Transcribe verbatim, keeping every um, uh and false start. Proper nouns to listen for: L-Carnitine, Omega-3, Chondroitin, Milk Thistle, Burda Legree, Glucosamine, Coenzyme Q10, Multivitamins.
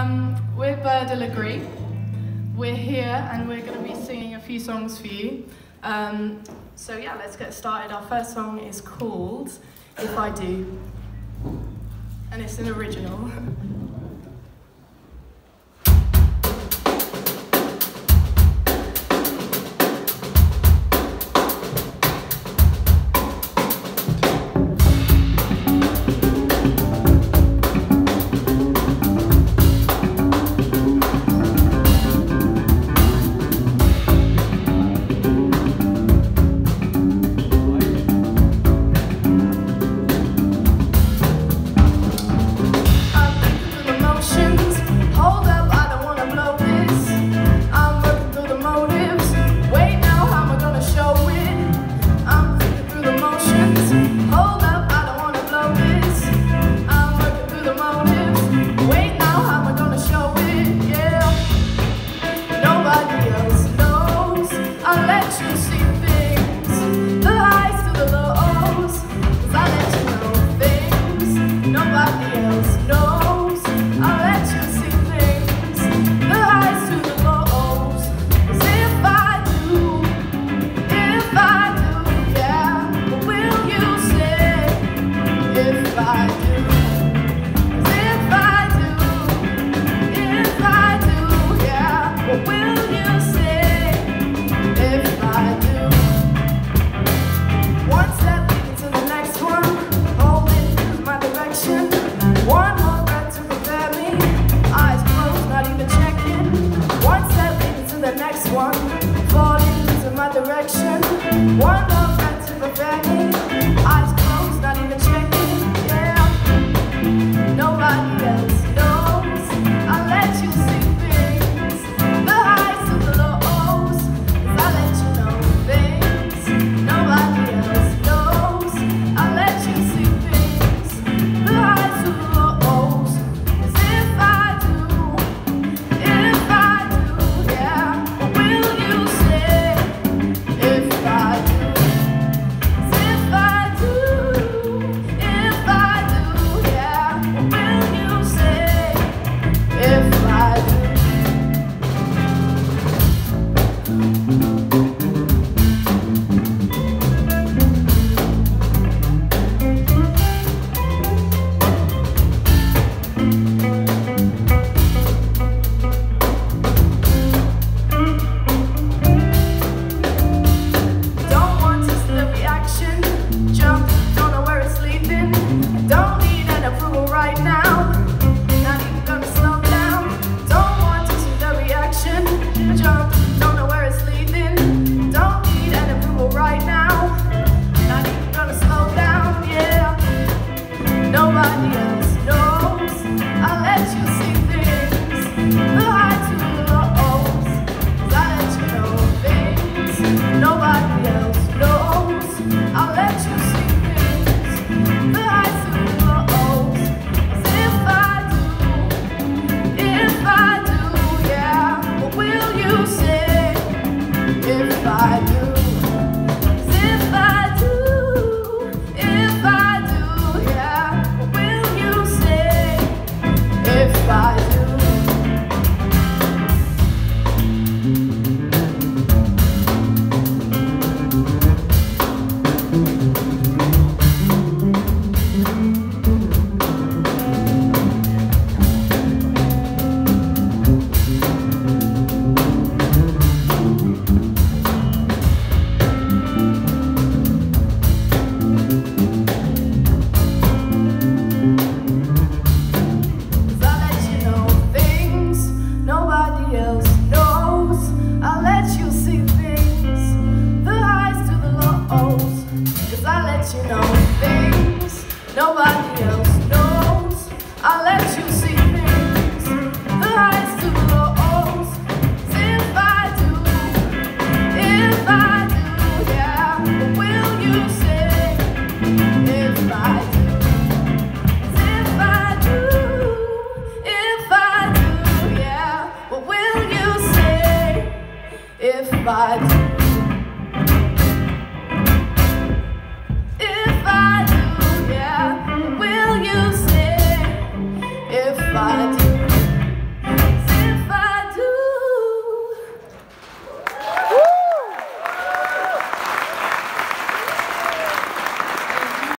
Um, we're Burda Legree. We're here and we're going to be singing a few songs for you. Um, so yeah, let's get started. Our first song is called If I Do, and it's an original.